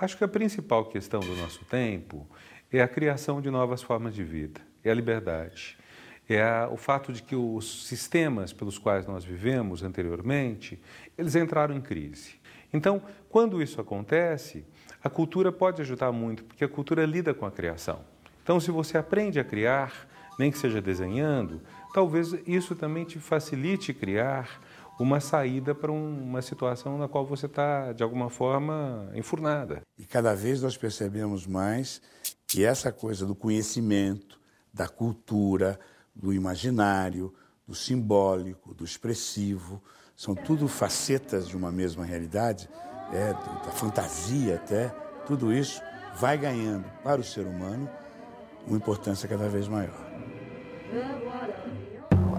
Acho que a principal questão do nosso tempo é a criação de novas formas de vida, é a liberdade. É o fato de que os sistemas pelos quais nós vivemos anteriormente, eles entraram em crise. Então, quando isso acontece, a cultura pode ajudar muito, porque a cultura lida com a criação. Então, se você aprende a criar, nem que seja desenhando, talvez isso também te facilite criar uma saída para uma situação na qual você está, de alguma forma, enfurnada. E cada vez nós percebemos mais que essa coisa do conhecimento, da cultura, do imaginário, do simbólico, do expressivo, são tudo facetas de uma mesma realidade, da fantasia até, tudo isso vai ganhando para o ser humano uma importância cada vez maior.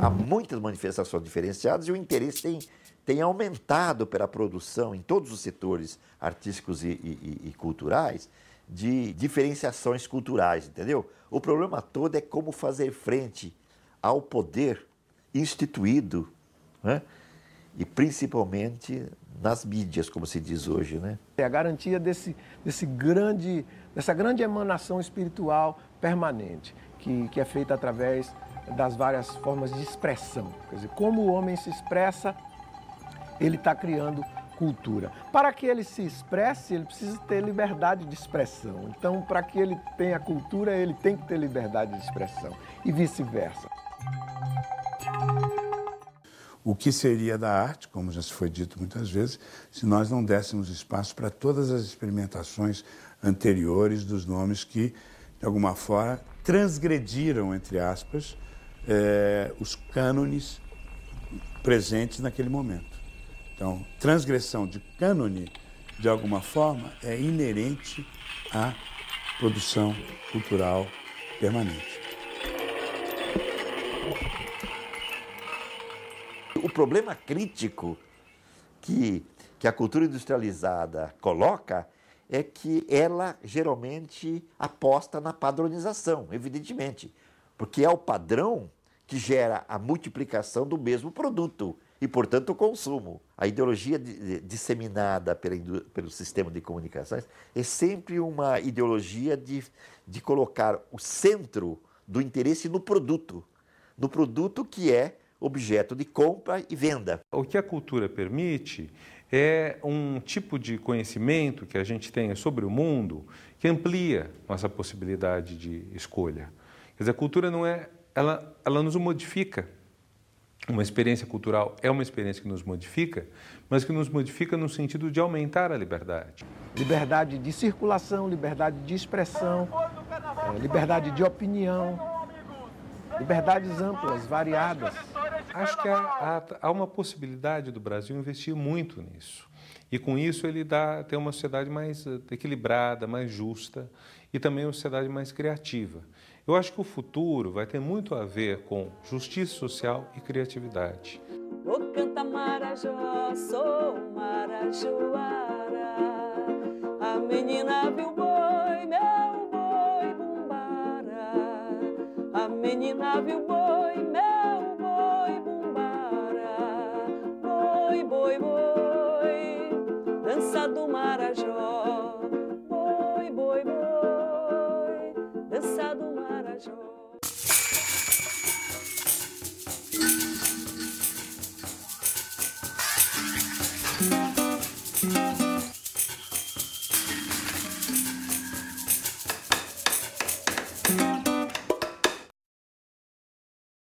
Há muitas manifestações diferenciadas e o interesse tem aumentado pela produção em todos os setores artísticos e culturais, de diferenciações culturais, entendeu? O problema todo é como fazer frente ao poder instituído, né? E principalmente nas mídias, como se diz hoje, né? É a garantia dessa grande emanação espiritual permanente, que é feita através das várias formas de expressão. Quer dizer, como o homem se expressa, ele está criando cultura. Para que ele se expresse, ele precisa ter liberdade de expressão. Então, para que ele tenha cultura, ele tem que ter liberdade de expressão e vice-versa. O que seria da arte, como já se foi dito muitas vezes, se nós não dessemos espaço para todas as experimentações anteriores dos nomes que, de alguma forma, transgrediram, entre aspas, os cânones presentes naquele momento. Então, transgressão de cânone, de alguma forma, é inerente à produção cultural permanente. O problema crítico que a cultura industrializada coloca é que ela geralmente aposta na padronização, evidentemente, porque é o padrão que gera a multiplicação do mesmo produto e, portanto, o consumo. A ideologia disseminada pelo sistema de comunicações é sempre uma ideologia de colocar o centro do interesse no produto que é objeto de compra e venda. O que a cultura permite é um tipo de conhecimento que a gente tenha sobre o mundo que amplia nossa possibilidade de escolha. Quer dizer, a cultura não é... Ela nos modifica. Uma experiência cultural é uma experiência que nos modifica, mas que nos modifica no sentido de aumentar a liberdade. Liberdade de circulação, liberdade de expressão, liberdade de opinião, liberdades amplas, variadas. Acho que há uma possibilidade do Brasil investir muito nisso. E com isso ele tem uma sociedade mais equilibrada, mais justa e também uma sociedade mais criativa. Eu acho que o futuro vai ter muito a ver com justiça social e criatividade. Ô, canta Marajó, sou marajoara, a menina viu boi, meu boi bumbara, a menina viu boi, meu boi bumbara, boi, boi, boi, dança do Marajó, boi, boi, boi, dança do Marajó.